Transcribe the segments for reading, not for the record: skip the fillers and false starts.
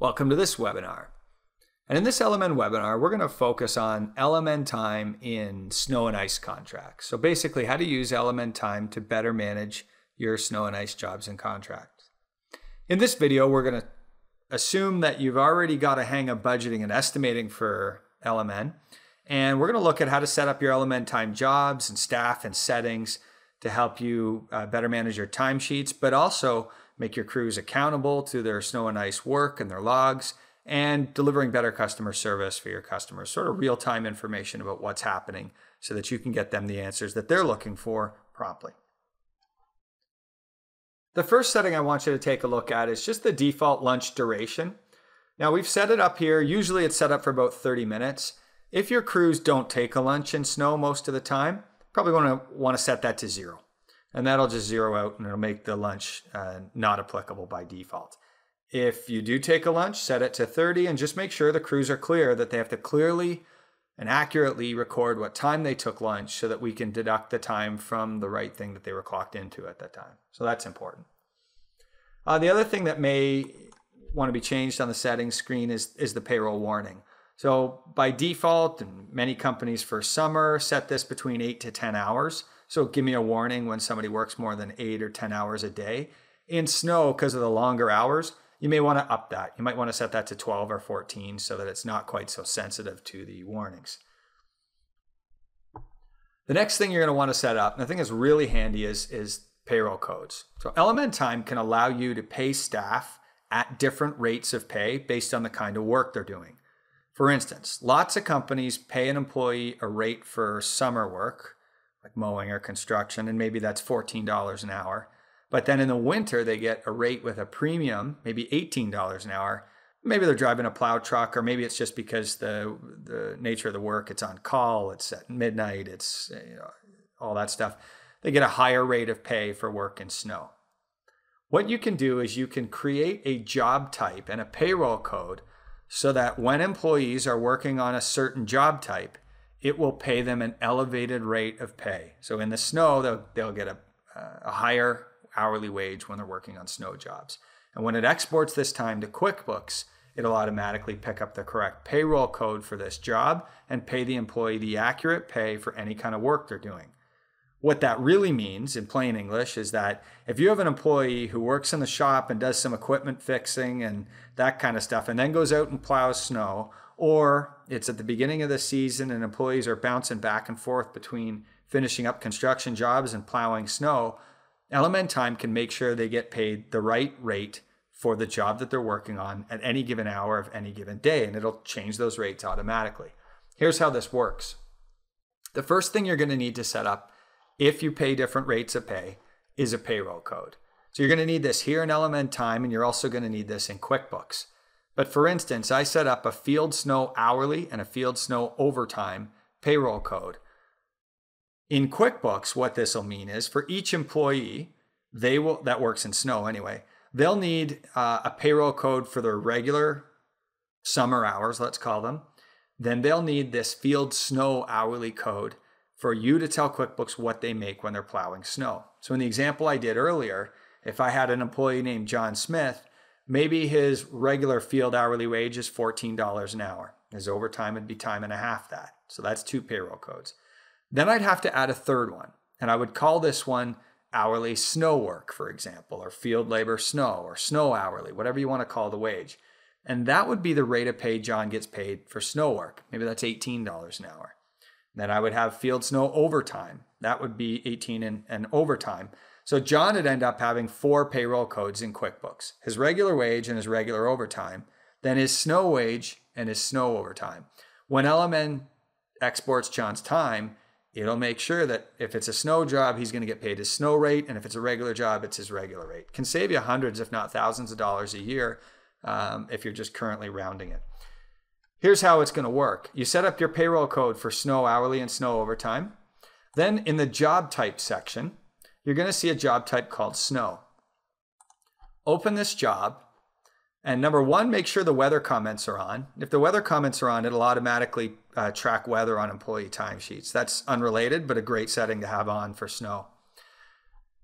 Welcome to this webinar. And in this LMN webinar, we're going to focus on LMN Time in snow and ice contracts. So basically how to use LMN Time to better manage your snow and ice jobs and contracts. In this video, we're going to assume that you've already got a hang of budgeting and estimating for LMN. And we're going to look at how to set up your LMN Time jobs and staff and settings to help you better manage your timesheets, but also make your crews accountable to their snow and ice work and their logs, and delivering better customer service for your customers, sort of real-time information about what's happening so that you can get them the answers that they're looking for promptly. The first setting I want you to take a look at is just the default lunch duration. Now we've set it up here. Usually it's set up for about 30 minutes. If your crews don't take a lunch in snow most of the time, probably want to set that to 0. And that'll just zero out and it'll make the lunch not applicable by default. If you do take a lunch, set it to 30 and just make sure the crews are clear that they have to clearly and accurately record what time they took lunch so that we can deduct the time from the right thing that they were clocked into at that time. So that's important. The other thing that may want to be changed on the settings screen is the payroll warning. So by default, and many companies for summer set this between 8 to 10 hours. So give me a warning when somebody works more than 8 or 10 hours a day. In snow, because of the longer hours, you may want to up that. You might want to set that to 12 or 14 so that it's not quite so sensitive to the warnings. The next thing you're going to want to set up, and I think it's really handy, is payroll codes. So LMN Time can allow you to pay staff at different rates of pay based on the kind of work they're doing. For instance, lots of companies pay an employee a rate for summer work, like mowing or construction, and maybe that's $14 an hour. But then in the winter, they get a rate with a premium, maybe $18 an hour. Maybe they're driving a plow truck, or maybe it's just because the nature of the work, it's on call, it's at midnight, it's all that stuff. They get a higher rate of pay for work in snow. What you can do is you can create a job type and a payroll code so that when employees are working on a certain job type, it will pay them an elevated rate of pay. So in the snow, they'll get a higher hourly wage when they're working on snow jobs. And when it exports this time to QuickBooks, it'll automatically pick up the correct payroll code for this job and pay the employee the accurate pay for any kind of work they're doing. What that really means in plain English is that if you have an employee who works in the shop and does some equipment fixing and that kind of stuff, and then goes out and plows snow, or it's at the beginning of the season and employees are bouncing back and forth between finishing up construction jobs and plowing snow, LMN Time can make sure they get paid the right rate for the job that they're working on at any given hour of any given day, and it'll change those rates automatically. Here's how this works. The first thing you're going to need to set up if you pay different rates of pay is a payroll code. So you're going to need this here in LMN Time, and you're also going to need this in QuickBooks. But for instance, I set up a field snow hourly and a field snow overtime payroll code. In QuickBooks, what this will mean is for each employee, that works in snow anyway, they'll need a payroll code for their regular summer hours, let's call them. Then they'll need this field snow hourly code for you to tell QuickBooks what they make when they're plowing snow. So in the example I did earlier, if I had an employee named John Smith, maybe his regular field hourly wage is $14 an hour. His overtime would be time and a half that. So that's 2 payroll codes. Then I'd have to add a third one, and I would call this one hourly snow work, for example, or field labor snow, or snow hourly, whatever you want to call the wage. And that would be the rate of pay John gets paid for snow work. Maybe that's $18 an hour. Then I would have field snow overtime. That would be 18 and overtime. So John would end up having 4 payroll codes in QuickBooks, his regular wage and his regular overtime, then his snow wage and his snow overtime. When LMN exports John's time, it'll make sure that if it's a snow job, he's going to get paid his snow rate, and if it's a regular job, it's his regular rate. Can save you hundreds, if not thousands of dollars a year if you're just currently rounding it. Here's how it's going to work. You set up your payroll code for snow hourly and snow overtime. Then in the job type section, you're going to see a job type called snow. Open this job, and number one, make sure the weather comments are on. If the weather comments are on, it'll automatically track weather on employee timesheets. That's unrelated, but a great setting to have on for snow.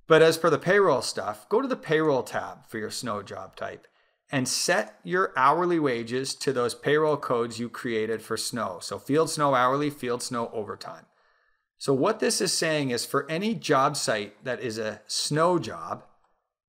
But as for the payroll stuff, go to the payroll tab for your snow job type and set your hourly wages to those payroll codes you created for snow. So field snow hourly, field snow overtime. So what this is saying is for any job site that is a snow job,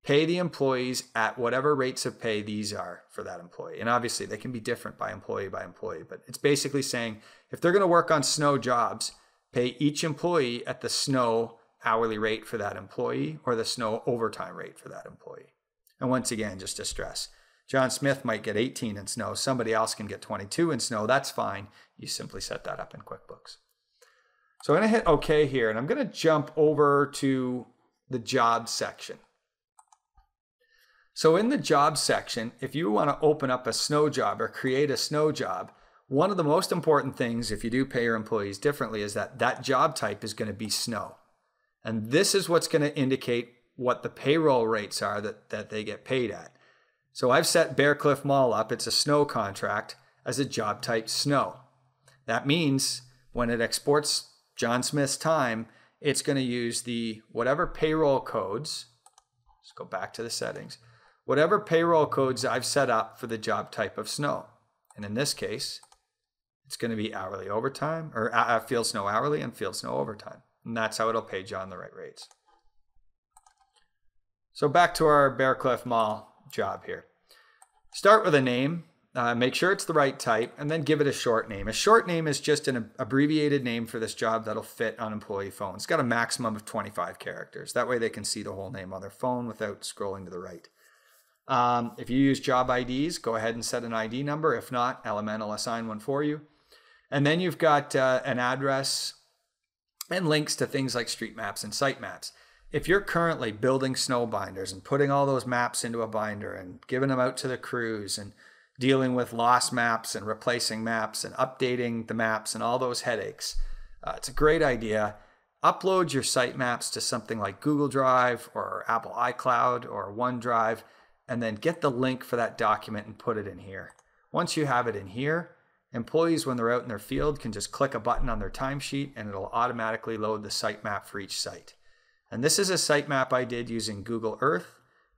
pay the employees at whatever rates of pay these are for that employee. And obviously they can be different by employee, but it's basically saying if they're going to work on snow jobs, pay each employee at the snow hourly rate for that employee or the snow overtime rate for that employee. And once again, just to stress, John Smith might get 18 in snow. Somebody else can get 22 in snow. That's fine. You simply set that up in QuickBooks. So I'm going to hit OK here, and I'm going to jump over to the job section. So in the job section, if you want to open up a snow job or create a snow job, one of the most important things, if you do pay your employees differently, is that that job type is going to be snow. And this is what's going to indicate what the payroll rates are that they get paid at. So I've set Bearcliff Mall up, it's a snow contract, as a job type snow. That means when it exports John Smith's time, it's going to use the whatever payroll codes, let's go back to the settings, whatever payroll codes I've set up for the job type of snow. And in this case, it's going to be hourly overtime, or field snow hourly and field snow overtime. And that's how it'll pay John the right rates. So back to our Bearcliff Mall job here. Start with a name, make sure it's the right type, and then give it a short name. A short name is just an abbreviated name for this job that'll fit on employee phone. It's got a maximum of 25 characters. That way they can see the whole name on their phone without scrolling to the right. If you use job IDs, go ahead and set an ID number. If not, LMN will assign one for you. And then you've got an address and links to things like street maps and site maps. If you're currently building snow binders and putting all those maps into a binder and giving them out to the crews and dealing with lost maps and replacing maps and updating the maps and all those headaches, it's a great idea. Upload your site maps to something like Google Drive or Apple iCloud or OneDrive, and then get the link for that document and put it in here. Once you have it in here, employees, when they're out in their field, can just click a button on their timesheet and it'll automatically load the site map for each site. And this is a sitemap I did using Google Earth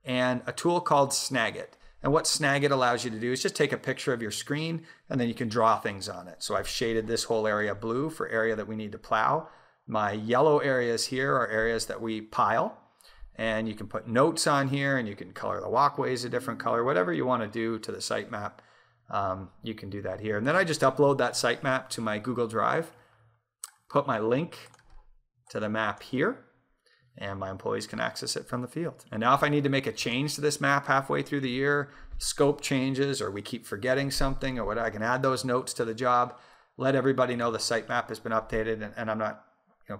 and a tool called Snagit. And what Snagit allows you to do is just take a picture of your screen and then you can draw things on it. So I've shaded this whole area blue for area that we need to plow. My yellow areas here are areas that we pile. And you can put notes on here and you can color the walkways a different color, whatever you want to do to the sitemap. You can do that here. And then I just upload that sitemap to my Google Drive, put my link to the map here, and my employees can access it from the field. And now if I need to make a change to this map halfway through the year, scope changes, or we keep forgetting something, or whatever, I can add those notes to the job, let everybody know the sitemap has been updated, and I'm not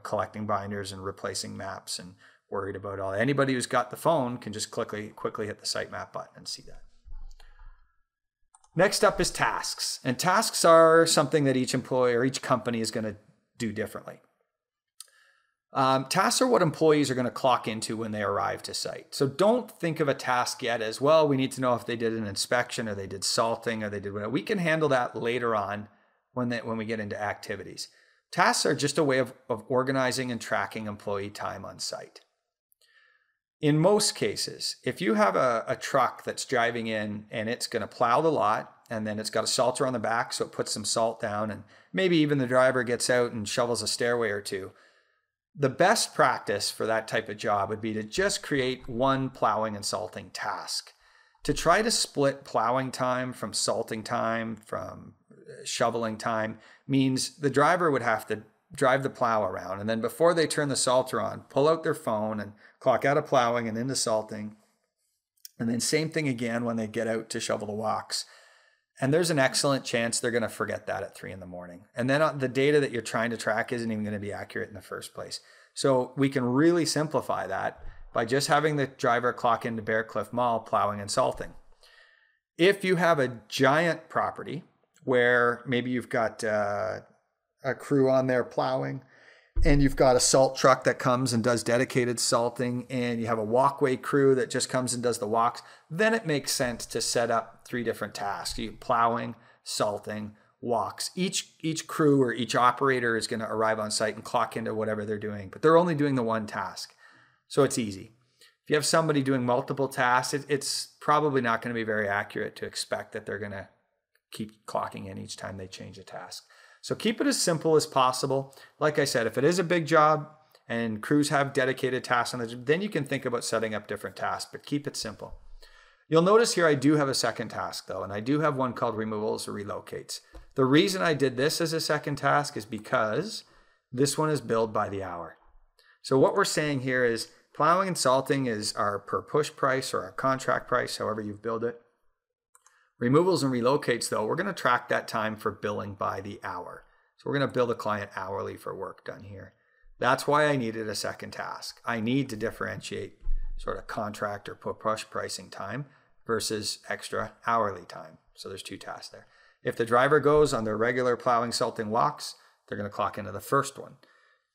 collecting binders and replacing maps and worried about all that. Anybody who's got the phone can just quickly hit the sitemap button and see that. Next up is tasks. And tasks are something that each employee or each company is going to do differently. Tasks are what employees are going to clock into when they arrive to site. So don't think of a task yet as, well, we need to know if they did an inspection or they did salting or they did whatever. We can handle that later on when we get into activities. Tasks are just a way of organizing and tracking employee time on site. In most cases, if you have a truck that's driving in and it's going to plow the lot, and then it's got a salter on the back, so it puts some salt down, and maybe even the driver gets out and shovels a stairway or two, the best practice for that type of job would be to just create one plowing and salting task. To try to split plowing time from salting time, from shoveling time, means the driver would have to drive the plow around, and then before they turn the salter on, pull out their phone and clock out of plowing and into salting, and then same thing again when they get out to shovel the walks. And there's an excellent chance they're going to forget that at 3 in the morning. And then the data that you're trying to track isn't even going to be accurate in the first place. So we can really simplify that by just having the driver clock into Bearcliff Mall plowing and salting. If you have a giant property where maybe you've got a crew on there plowing, and you've got a salt truck that comes and does dedicated salting, and you have a walkway crew that just comes and does the walks, then it makes sense to set up 3 different tasks. You plowing, salting, walks. Each crew or each operator is going to arrive on site and clock into whatever they're doing, but they're only doing the one task. So it's easy. If you have somebody doing multiple tasks, it's probably not going to be very accurate to expect that they're going to keep clocking in each time they change a task. So keep it as simple as possible. Like I said, if it is a big job and crews have dedicated tasks on the job, then you can think about setting up different tasks, but keep it simple. You'll notice here I do have a second task though, and I do have one called removals or relocates. The reason I did this as a second task is because this one is billed by the hour. So what we're saying here is plowing and salting is our per push price or our contract price, however you've billed it. Removals and relocates though, we're going to track that time for billing by the hour. So we're going to bill the client hourly for work done here. That's why I needed a second task. I need to differentiate sort of contract or per push pricing time versus extra hourly time. So there's two tasks there. If the driver goes on their regular plowing, salting walks, they're going to clock into the first one.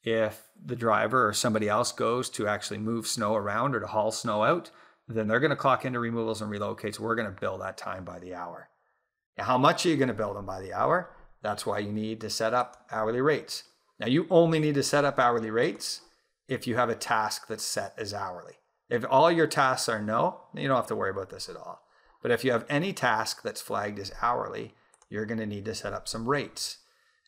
If the driver or somebody else goes to actually move snow around or to haul snow out, then they're going to clock into removals and relocates. We're going to bill that time by the hour. Now, how much are you going to bill them by the hour? That's why you need to set up hourly rates. Now, you only need to set up hourly rates if you have a task that's set as hourly. If all your tasks are no, you don't have to worry about this at all. But if you have any task that's flagged as hourly, you're going to need to set up some rates.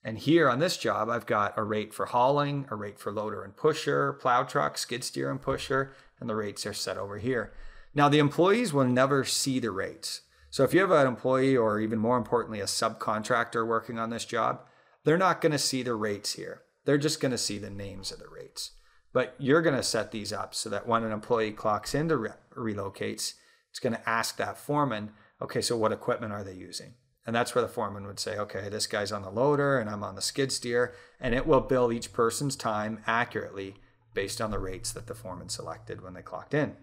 And here on this job, I've got a rate for hauling, a rate for loader and pusher, plow truck, skid steer and pusher, and the rates are set over here. Now, the employees will never see the rates. So if you have an employee or even more importantly, a subcontractor working on this job, they're not going to see the rates here. They're just going to see the names of the rates. But you're going to set these up so that when an employee clocks in to relocates, it's going to ask that foreman, okay, so what equipment are they using? And that's where the foreman would say, okay, this guy's on the loader and I'm on the skid steer, and it will bill each person's time accurately based on the rates that the foreman selected when they clocked in.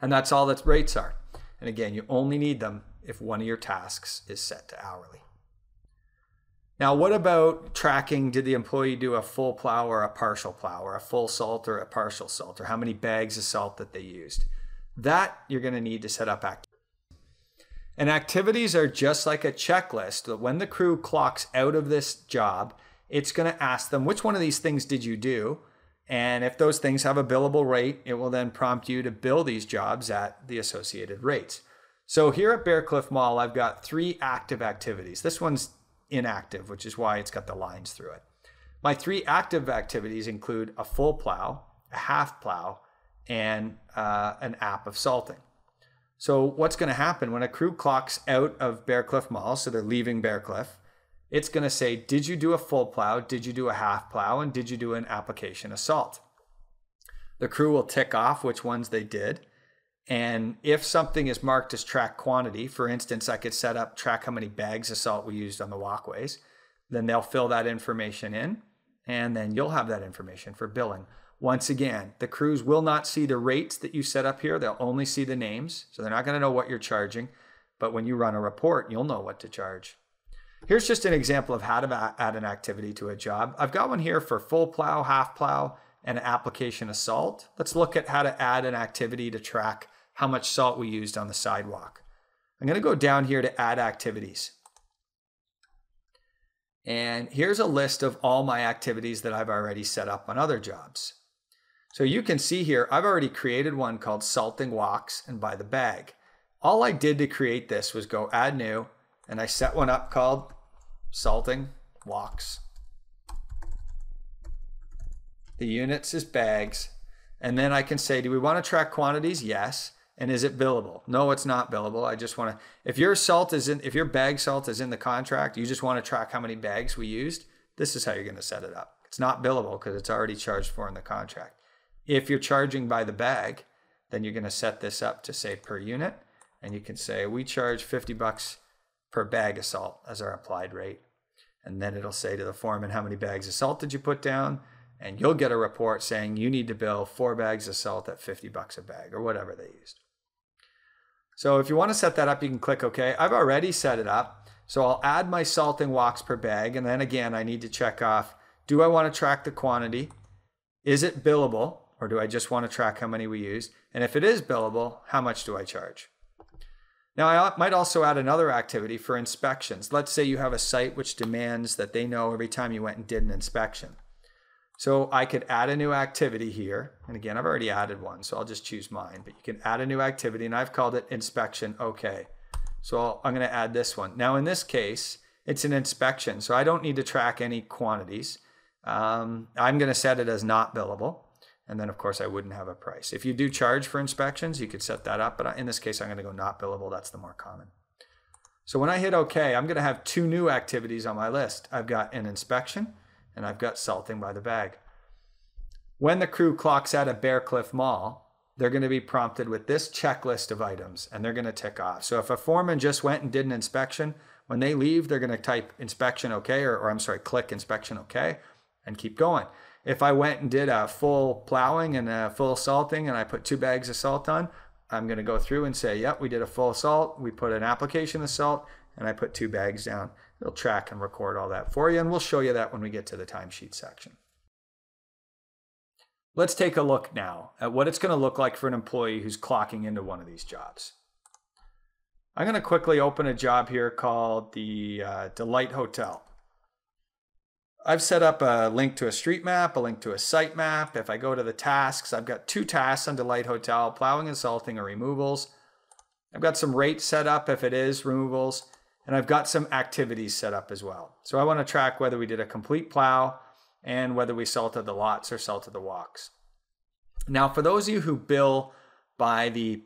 And that's all that rates are. And again, you only need them if one of your tasks is set to hourly. Now, what about tracking? Did the employee do a full plow or a partial plow, or a full salt or a partial salt, or how many bags of salt that they used? That you're going to need to set up activities. And activities are just like a checklist that when the crew clocks out of this job, it's going to ask them, which one of these things did you do? And if those things have a billable rate, it will then prompt you to bill these jobs at the associated rates. So here at Bearcliff Mall, I've got 3 active activities. This one's inactive, which is why it's got the lines through it. My 3 active activities include a full plow, a half plow, and an app of salting. So what's going to happen when a crew clocks out of Bearcliff Mall, so they're leaving Bearcliff, it's going to say, did you do a full plow? Did you do a half plow? And did you do an application of salt? The crew will tick off which ones they did. And if something is marked as track quantity, for instance, I could set up track how many bags of salt we used on the walkways, then they'll fill that information in, and then you'll have that information for billing. Once again, the crews will not see the rates that you set up here. They'll only see the names. So they're not going to know what you're charging. But when you run a report, you'll know what to charge. Here's just an example of how to add an activity to a job. I've got one here for full plow, half plow, and an application of salt. Let's look at how to add an activity to track how much salt we used on the sidewalk. I'm going to go down here to add activities. And here's a list of all my activities that I've already set up on other jobs. So you can see here, I've already created one called Salting Walks and by the Bag. All I did to create this was go add new, and I set one up called Salting Walks. The units is bags. And then I can say, do we want to track quantities? Yes. And is it billable? No, it's not billable. I just want to, if your bag salt is in the contract, you just want to track how many bags we used. This is how you're going to set it up. It's not billable because it's already charged for in the contract. If you're charging by the bag, then you're going to set this up to say per unit. And you can say, we charge $50 per bag of salt as our applied rate. And then it'll say to the foreman, how many bags of salt did you put down? And you'll get a report saying you need to bill 4 bags of salt at $50 a bag or whatever they used. So if you want to set that up, you can click OK. I've already set it up. So I'll add my salting walks per bag. And then again, I need to check off, do I want to track the quantity? Is it billable? Or do I just want to track how many we used? And if it is billable, how much do I charge? Now, I might also add another activity for inspections. Let's say you have a site which demands that they know every time you went and did an inspection. So I could add a new activity here. And again, I've already added one, so I'll just choose mine, but you can add a new activity, and I've called it inspection. Okay. So I'm going to add this one. Now in this case, it's an inspection, so I don't need to track any quantities. I'm going to set it as not billable. And then of course I wouldn't have a price. If you do charge for inspections, you could set that up, but in this case, I'm going to go not billable. That's the more common. So when I hit okay, I'm going to have two new activities on my list. I've got an inspection and I've got salting by the bag. When the crew clocks out at Bearcliff Mall, they're going to be prompted with this checklist of items and they're going to tick off. So if a foreman just went and did an inspection, when they leave, they're going to type inspection okay, or I'm sorry, click inspection okay and keep going. If I went and did a full plowing and a full salting and I put 2 bags of salt on, I'm going to go through and say, yep, we did a full salt. We put an application of salt and I put 2 bags down. It'll track and record all that for you. And we'll show you that when we get to the timesheet section. Let's take a look now at what it's going to look like for an employee who's clocking into one of these jobs. I'm going to quickly open a job here called the Delight Hotel. I've set up a link to a street map, a link to a site map. If I go to the tasks, I've got 2 tasks on Delight Hotel, plowing and salting or removals. I've got some rates set up if it is removals, and I've got some activities set up as well. So I want to track whether we did a complete plow and whether we salted the lots or salted the walks. Now, for those of you who bill by the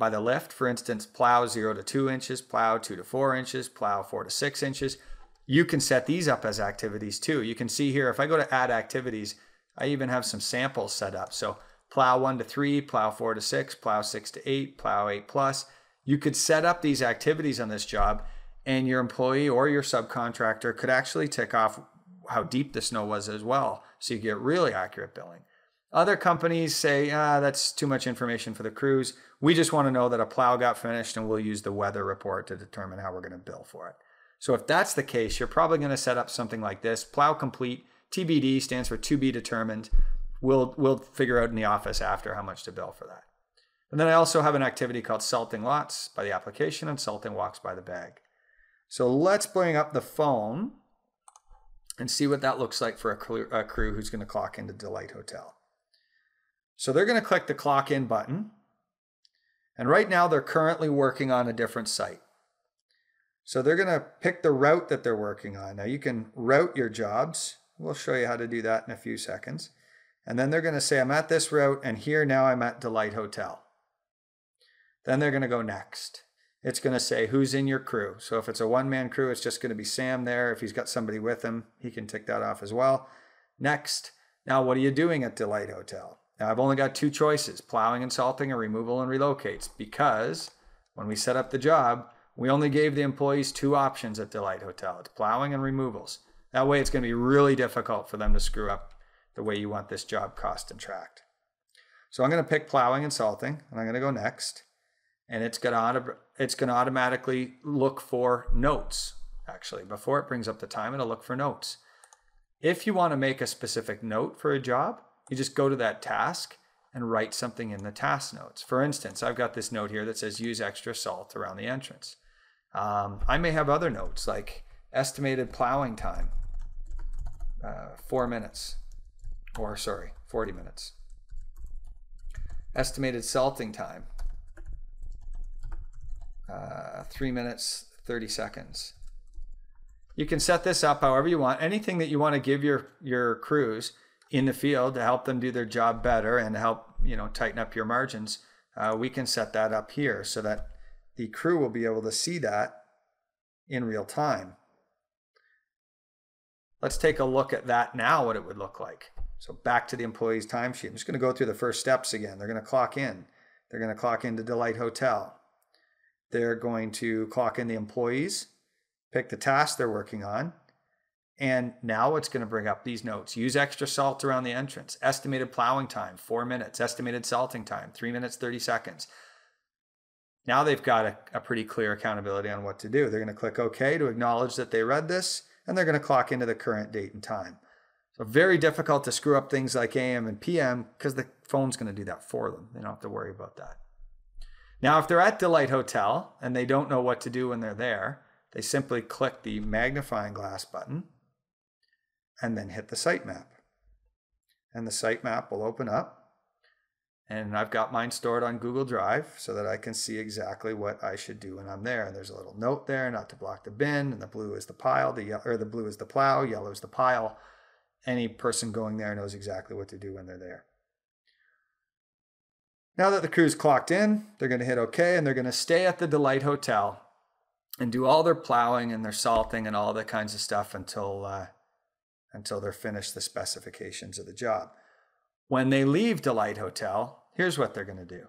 lift, for instance, plow 0 to 2 inches, plow 2 to 4 inches, plow 4 to 6 inches, you can set these up as activities too. You can see here, if I go to add activities, I even have some samples set up. So plow 1 to 3, plow 4 to 6, plow 6 to 8, plow 8+. You could set up these activities on this job and your employee or your subcontractor could actually tick off how deep the snow was as well. So you get really accurate billing. Other companies say, that's too much information for the crews. We just want to know that a plow got finished and we'll use the weather report to determine how we're going to bill for it. So if that's the case, you're probably going to set up something like this. Plow complete, TBD stands for to be determined. We'll figure out in the office after how much to bill for that. And then I also have an activity called salting lots by the application and salting walks by the bag. So let's bring up the phone and see what that looks like for a crew who's going to clock into Delight Hotel. So they're going to click the clock in button. And right now they're currently working on a different site. So they're going to pick the route that they're working on. Now you can route your jobs. We'll show you how to do that in a few seconds. And then they're going to say, I'm at this route and here now I'm at Delight Hotel. Then they're going to go next. It's going to say, who's in your crew? So if it's a one-man crew, it's just going to be Sam there. If he's got somebody with him, he can tick that off as well. Next. Now, what are you doing at Delight Hotel? Now I've only got 2 choices, plowing and salting or removal and relocates, because when we set up the job, we only gave the employees 2 options at Delight Hotel. It's plowing and removals. That way it's going to be really difficult for them to screw up the way you want this job cost and tracked. So I'm going to pick plowing and salting and I'm going to go next. And it's going to automatically look for notes. Actually, before it brings up the time, it'll look for notes. If you want to make a specific note for a job, you just go to that task and write something in the task notes. For instance, I've got this note here that says use extra salt around the entrance. I may have other notes like estimated plowing time, 4 minutes, or sorry, 40 minutes. Estimated salting time, 3 minutes, 30 seconds. You can set this up however you want. Anything that you want to give your crews in the field to help them do their job better and help, you know, tighten up your margins, we can set that up here so that the crew will be able to see that in real time. Let's take a look at that now, what it would look like. So back to the employee's timesheet. I'm just going to go through the first steps again. They're going to clock in. They're going to clock into Delight Hotel. They're going to clock in the employees, pick the task they're working on. And now it's going to bring up these notes. Use extra salt around the entrance. Estimated plowing time, 4 minutes. Estimated salting time, 3 minutes, 30 seconds. Now they've got a pretty clear accountability on what to do. They're going to click OK to acknowledge that they read this, and they're going to clock into the current date and time. So very difficult to screw up things like AM and PM because the phone's going to do that for them. They don't have to worry about that. Now, if they're at Delight Hotel and they don't know what to do when they're there, they simply click the magnifying glass button and then hit the sitemap. and the sitemap will open up. And I've got mine stored on Google Drive so that I can see exactly what I should do when I'm there. And there's a little note there, not to block the bin, and the blue is the pile, the blue is the plow, yellow is the pile. Any person going there knows exactly what to do when they're there. Now that the crew's clocked in, they're going to hit OK, and they're going to stay at the Delight Hotel and do all their plowing and their salting and all that kinds of stuff until they're finished the specifications of the job. When they leave Delight Hotel, here's what they're going to do.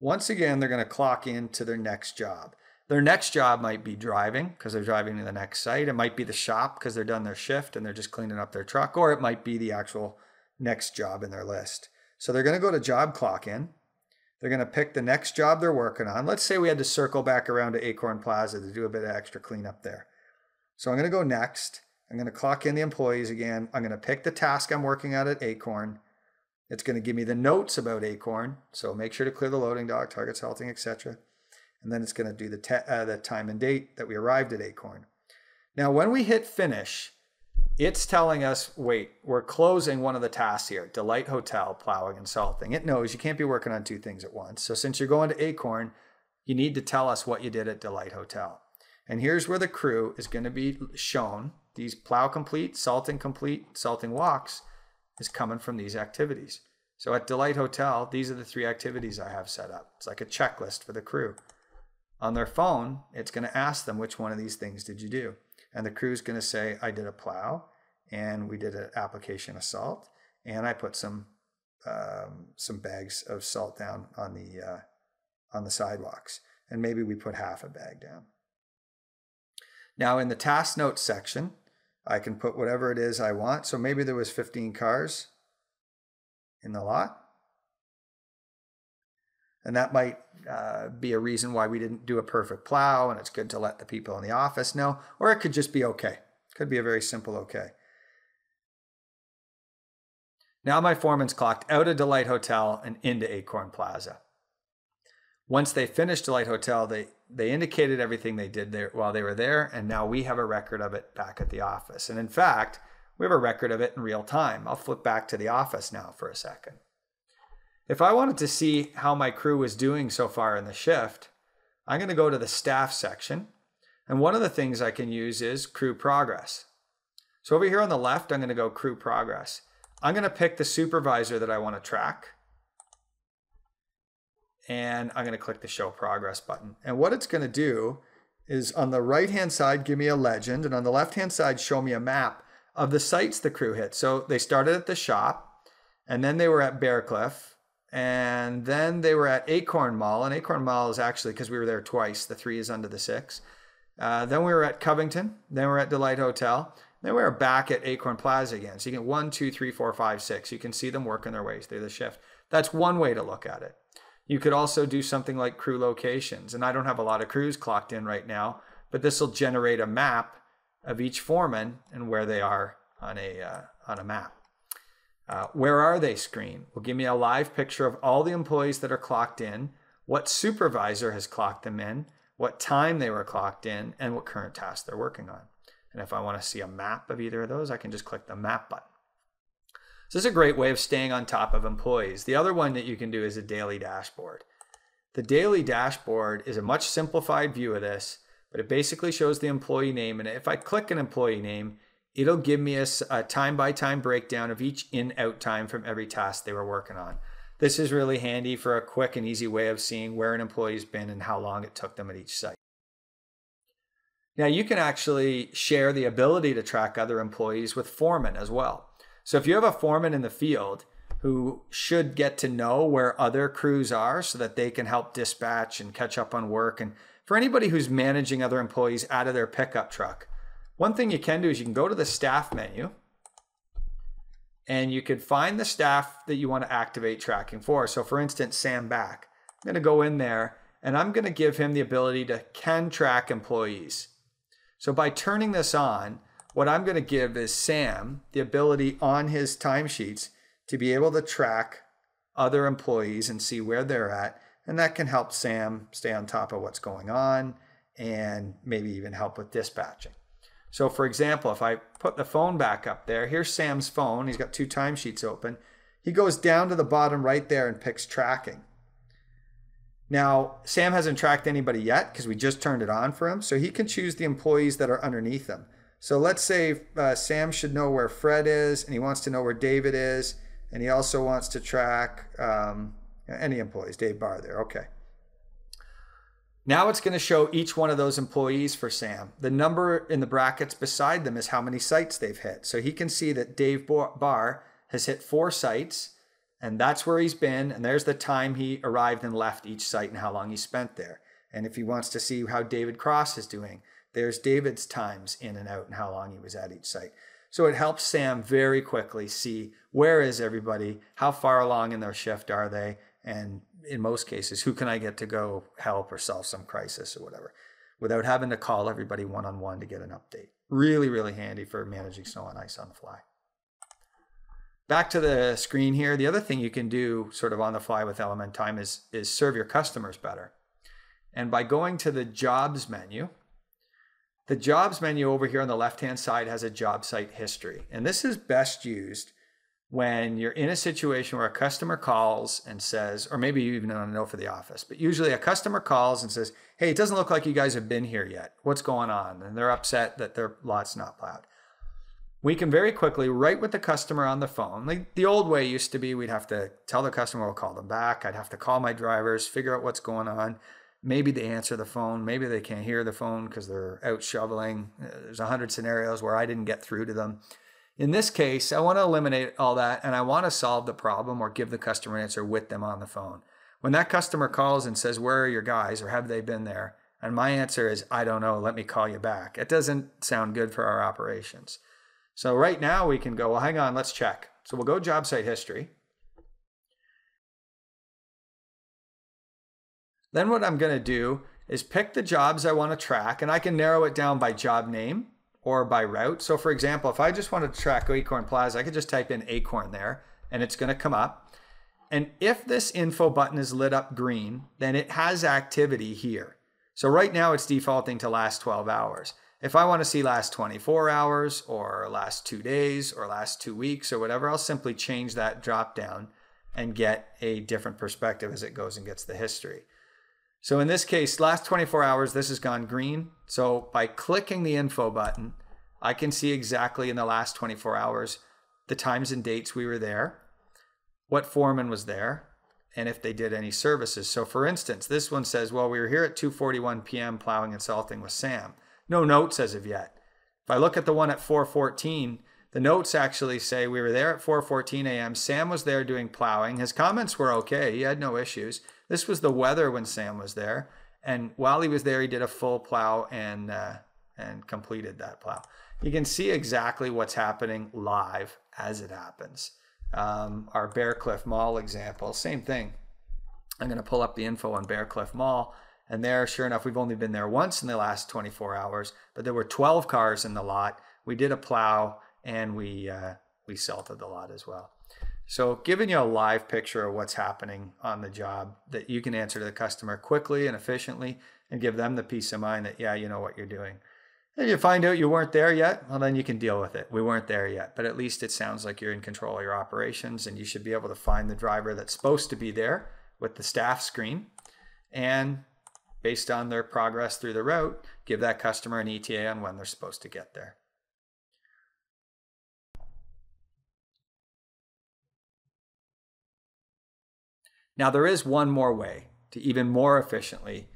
Once again, they're going to clock in to their next job. Their next job might be driving, because they're driving to the next site. It might be the shop, because they're done their shift and they're just cleaning up their truck. Or it might be the actual next job in their list. So they're going to go to job clock in. They're going to pick the next job they're working on. Let's say we had to circle back around to Acorn Plaza to do a bit of extra cleanup there. So I'm going to go next. I'm going to clock in the employees again. I'm going to pick the task I'm working on at Acorn. It's going to give me the notes about Acorn. So make sure to clear the loading dock, targets, halting, etc. And then it's going to do the time and date that we arrived at Acorn. Now, when we hit finish, it's telling us, wait, we're closing one of the tasks here, Delight Hotel, plowing and salting. It knows you can't be working on two things at once. So since you're going to Acorn, you need to tell us what you did at Delight Hotel. And here's where the crew is going to be shown. These plow complete, salting walks is coming from these activities. So at Delight Hotel, these are the three activities I have set up. It's like a checklist for the crew. On their phone, it's going to ask them, which one of these things did you do? And the crew is going to say, I did a plow, and we did an application of salt, and I put some bags of salt down on the sidewalks. And maybe we put half a bag down. Now in the task notes section, I can put whatever it is I want. So maybe there was 15 cars in the lot. And that might be a reason why we didn't do a perfect plow, and it's good to let the people in the office know. Or it could just be okay. It could be a very simple okay. Now my foreman's clocked out of Delight Hotel and into Acorn Plaza. Once they finished Delight Hotel, they indicated everything they did there while they were there, and now we have a record of it back at the office. And in fact, we have a record of it in real time. I'll flip back to the office now for a second. If I wanted to see how my crew was doing so far in the shift, I'm going to go to the staff section. And one of the things I can use is crew progress. So over here on the left, I'm going to go crew progress. I'm going to pick the supervisor that I want to track. And I'm going to click the Show Progress button. And what it's going to do is on the right-hand side, give me a legend. And on the left-hand side, show me a map of the sites the crew hit. So they started at the shop, and then they were at Bearcliff, and then they were at Acorn Mall. And Acorn Mall is actually, because we were there twice, the 3 is under the 6. Then we were at Covington. Then we were at Delight Hotel. Then we were back at Acorn Plaza again. So you can 1, 2, 3, 4, 5, 6. You can see them working their ways through the shift. That's one way to look at it. You could also do something like crew locations. And I don't have a lot of crews clocked in right now, but this will generate a map of each foreman and where they are on a map. Where are they screen will give me a live picture of all the employees that are clocked in, what supervisor has clocked them in, what time they were clocked in, and what current task they're working on. And if I want to see a map of either of those, I can just click the map button. So this is a great way of staying on top of employees. The other one that you can do is a daily dashboard. The daily dashboard is a much simplified view of this, but it basically shows the employee name. And if I click an employee name, it'll give me a time-by-time breakdown of each in-out time from every task they were working on. This is really handy for a quick and easy way of seeing where an employee's been and how long it took them at each site. Now you can actually share the ability to track other employees with foremen as well. So if you have a foreman in the field who should get to know where other crews are so that they can help dispatch and catch up on work. And for anybody who's managing other employees out of their pickup truck, one thing you can do is you can go to the staff menu and you can find the staff that you want to activate tracking for. So for instance, Sam Back, I'm going to go in there and I'm going to give him the ability to can track employees. So by turning this on, what I'm going to give is Sam the ability on his timesheets to be able to track other employees and see where they're at. And that can help Sam stay on top of what's going on and maybe even help with dispatching. So for example, if I put the phone back up there, here's Sam's phone. He's got two timesheets open. He goes down to the bottom right there and picks tracking. Now, Sam hasn't tracked anybody yet because we just turned it on for him. So he can choose the employees that are underneath him. So let's say Sam should know where Fred is, and he wants to know where David is. And he also wants to track any employees, Dave Barr there, okay. Now it's gonna show each one of those employees for Sam. The number in the brackets beside them is how many sites they've hit. So he can see that Dave Barr has hit 4 sites, and that's where he's been, and there's the time he arrived and left each site and how long he spent there. And if he wants to see how David Cross is doing, there's David's times in and out and how long he was at each site. So it helps Sam very quickly see where is everybody, how far along in their shift are they, and in most cases, who can I get to go help or solve some crisis or whatever, without having to call everybody one-on-one to get an update. Really, really handy for managing snow and ice on the fly. Back to the screen here, the other thing you can do sort of on the fly with LMN Time is serve your customers better. And by going to the jobs menu, the jobs menu over here on the left-hand side has a job site history. And this is best used when you're in a situation where a customer calls and says, or maybe you even don't know for the office, but usually a customer calls and says, hey, it doesn't look like you guys have been here yet. What's going on? And they're upset that their lot's not plowed. We can very quickly write with the customer on the phone. Like the old way used to be, we'd have to tell the customer, we'll call them back. I'd have to call my drivers, figure out what's going on. Maybe they answer the phone. Maybe they can't hear the phone because they're out shoveling. There's 100 scenarios where I didn't get through to them. In this case, I want to eliminate all that, and I want to solve the problem or give the customer an answer with them on the phone. When that customer calls and says, where are your guys, or have they been there? And my answer is, I don't know, let me call you back. It doesn't sound good for our operations. So right now we can go, well, hang on, let's check. So we'll go job site history. Then what I'm going to do is pick the jobs I want to track, and I can narrow it down by job name or by route. So for example, if I just wanted to track Acorn Plaza, I could just type in Acorn there and it's going to come up. And if this info button is lit up green, then it has activity here. So right now it's defaulting to last 12 hours. If I want to see last 24 hours or last 2 days or last 2 weeks or whatever, I'll simply change that drop down and get a different perspective as it goes and gets the history. So in this case, last 24 hours, this has gone green. So by clicking the info button, I can see exactly in the last 24 hours, the times and dates we were there, what foreman was there, and if they did any services. So for instance, this one says, well, we were here at 2:41 p.m. plowing and salting with Sam. No notes as of yet. If I look at the one at 4:14, the notes actually say we were there at 4:14 a.m. Sam was there doing plowing. His comments were okay. He had no issues. This was the weather when Sam was there. And while he was there, he did a full plow and completed that plow. You can see exactly what's happening live as it happens. Our Bearcliff Mall example, same thing. I'm going to pull up the info on Bearcliff Mall. And there, sure enough, we've only been there once in the last 24 hours, but there were 12 cars in the lot. We did a plow and we salted the lot as well. So giving you a live picture of what's happening on the job that you can answer to the customer quickly and efficiently and give them the peace of mind that, yeah, you know what you're doing. And you find out you weren't there yet, well, then you can deal with it. We weren't there yet, but at least it sounds like you're in control of your operations, and you should be able to find the driver that's supposed to be there with the staff screen, and based on their progress through the route, give that customer an ETA on when they're supposed to get there. Now there is one more way to even more efficiently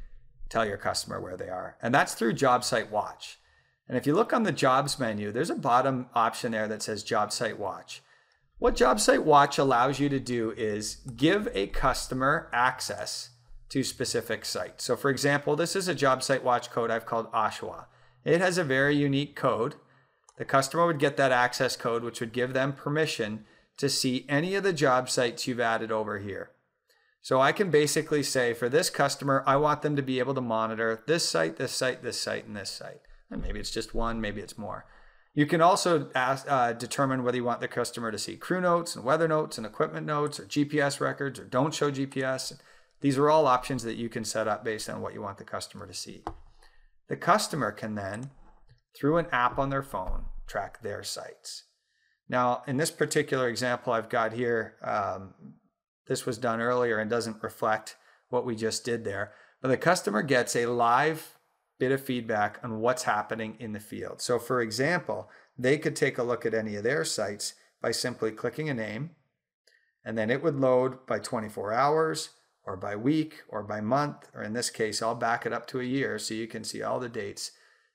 tell your customer where they are, and that's through JobsiteWatch. And if you look on the jobs menu, there's a bottom option there that says JobsiteWatch. What JobsiteWatch allows you to do is give a customer access to specific sites. So for example, this is a JobsiteWatch code I've called Oshawa. It has a very unique code. The customer would get that access code, which would give them permission to see any of the job sites you've added over here. So I can basically say for this customer, I want them to be able to monitor this site, this site, this site, and this site. And maybe it's just one, maybe it's more. You can also ask, determine whether you want the customer to see crew notes and weather notes and equipment notes or GPS records or don't show GPS. These are all options that you can set up based on what you want the customer to see. The customer can then through an app on their phone, track their sites. Now, in this particular example I've got here, this was done earlier and doesn't reflect what we just did there. But the customer gets a live bit of feedback on what's happening in the field. So for example, they could take a look at any of their sites by simply clicking a name, and then it would load by 24 hours or by week or by month, or in this case, I'll back it up to a year so you can see all the dates,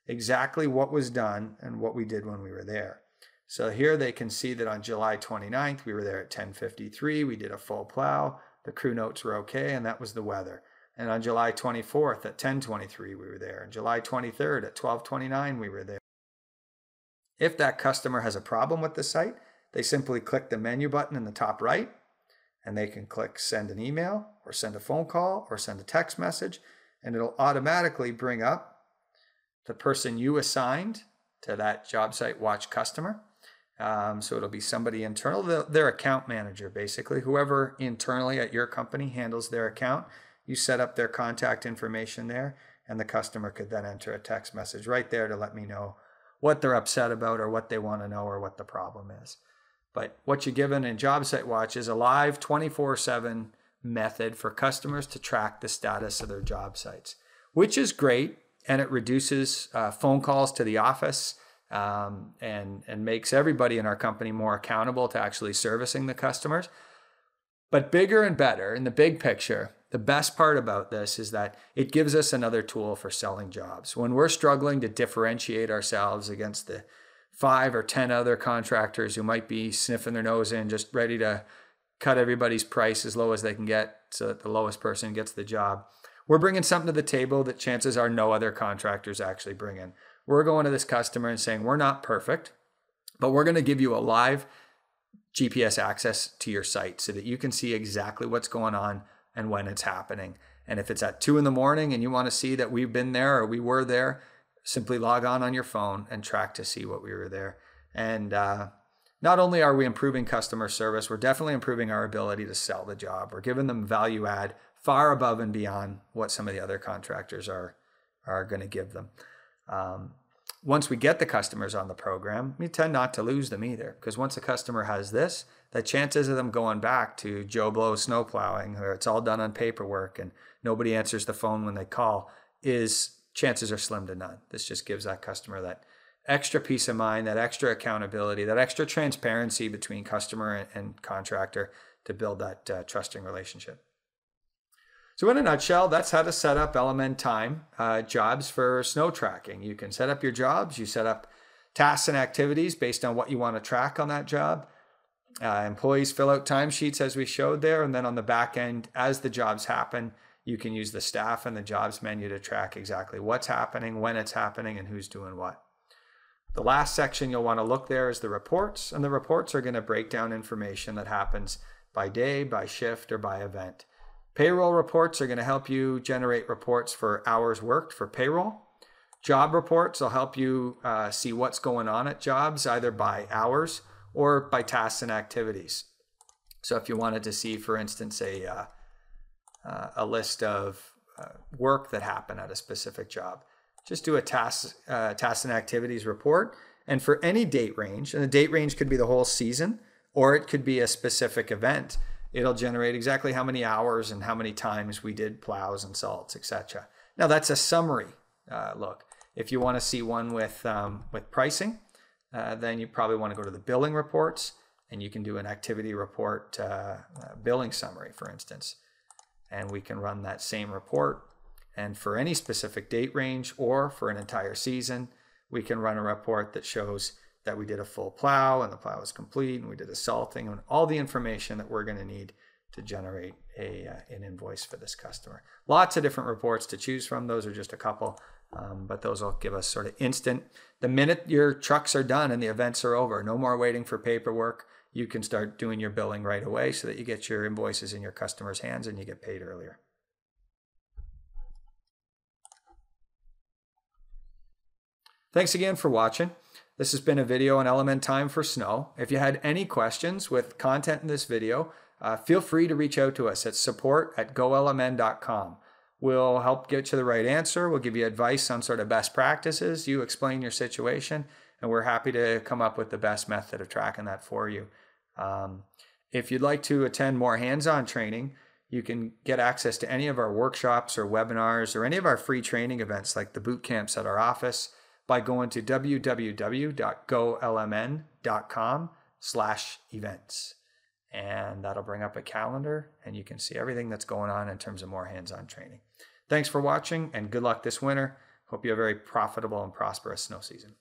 exactly what was done and what we did when we were there. So here they can see that on July 29th, we were there at 10:53, we did a full plow, the crew notes were okay, and that was the weather. And on July 24th at 10:23, we were there. And July 23rd at 12:29, we were there. If that customer has a problem with the site, they simply click the menu button in the top right, and they can click send an email or send a phone call or send a text message, and it'll automatically bring up the person you assigned to that JobsiteWatch customer. So it'll be somebody internal, their account manager, basically, whoever internally at your company handles their account. You set up their contact information there, and the customer could then enter a text message right there to let me know what they're upset about or what they want to know or what the problem is. But what you're given in JobsiteWatch is a live 24/7 method for customers to track the status of their job sites, which is great, and it reduces phone calls to the office and makes everybody in our company more accountable to actually servicing the customers. But bigger and better, in the big picture, the best part about this is that it gives us another tool for selling jobs. When we're struggling to differentiate ourselves against the 5 or 10 other contractors who might be sniffing their nose in, just ready to cut everybody's price as low as they can get so that the lowest person gets the job, we're bringing something to the table that chances are no other contractors actually bring in. We're going to this customer and saying, we're not perfect, but we're going to give you a live GPS access to your site so that you can see exactly what's going on and when it's happening. And if it's at 2 in the morning and you want to see that we've been there or we were there, simply log on your phone and track to see what we were there. And not only are we improving customer service, we're definitely improving our ability to sell the job. We're giving them value add far above and beyond what some of the other contractors are going to give them. Once we get the customers on the program, we tend not to lose them either, because once a customer has this, the chances of them going back to Joe Blow snow plowing, where it's all done on paperwork and nobody answers the phone when they call, chances are slim to none. This just gives that customer that extra peace of mind, that extra accountability, that extra transparency between customer and contractor to build that trusting relationship. So in a nutshell, that's how to set up LMN Time jobs for snow tracking. You can set up your jobs, you set up tasks and activities based on what you want to track on that job. Employees fill out timesheets as we showed there, and then on the back end, as the jobs happen, you can use the staff and the jobs menu to track exactly what's happening, when it's happening, and who's doing what. The last section you'll want to look there is the reports, and the reports are going to break down information that happens by day, by shift, or by event. Payroll reports are going to help you generate reports for hours worked for payroll. Job reports will help you see what's going on at jobs, either by hours or by tasks and activities. So if you wanted to see, for instance, a list of work that happened at a specific job, just do a tasks and activities report. And for any date range, and the date range could be the whole season, or it could be a specific event, it'll generate exactly how many hours and how many times we did plows and salts, etc. Now that's a summary look. If you want to see one with pricing, then you probably want to go to the billing reports, and you can do an activity report billing summary, for instance. And we can run that same report. And for any specific date range or for an entire season, we can run a report that shows that we did a full plow and the plow was complete and we did a salting and all the information that we're going to need to generate an invoice for this customer. Lots of different reports to choose from. Those are just a couple, but those will give us sort of instant. The minute your trucks are done and the events are over, no more waiting for paperwork, you can start doing your billing right away so that you get your invoices in your customers' hands and you get paid earlier. Thanks again for watching. This has been a video on LMN Time for snow. If you had any questions with content in this video, feel free to reach out to us at support@golmn.com. We'll help get to the right answer. We'll give you advice on sort of best practices. You explain your situation, and we're happy to come up with the best method of tracking that for you. If you'd like to attend more hands-on training, you can get access to any of our workshops or webinars or any of our free training events like the boot camps at our office by going to www.golmn.com/events. And that'll bring up a calendar, and you can see everything that's going on in terms of more hands-on training. Thanks for watching, and good luck this winter. Hope you have a very profitable and prosperous snow season.